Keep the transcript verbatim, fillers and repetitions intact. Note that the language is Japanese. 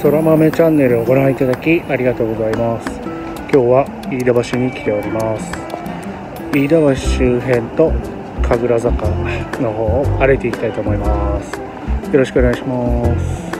そら豆チャンネルをご覧いただきありがとうございます。今日は飯田橋に来ております。飯田橋周辺と神楽坂の方を歩いていきたいと思います。よろしくお願いします。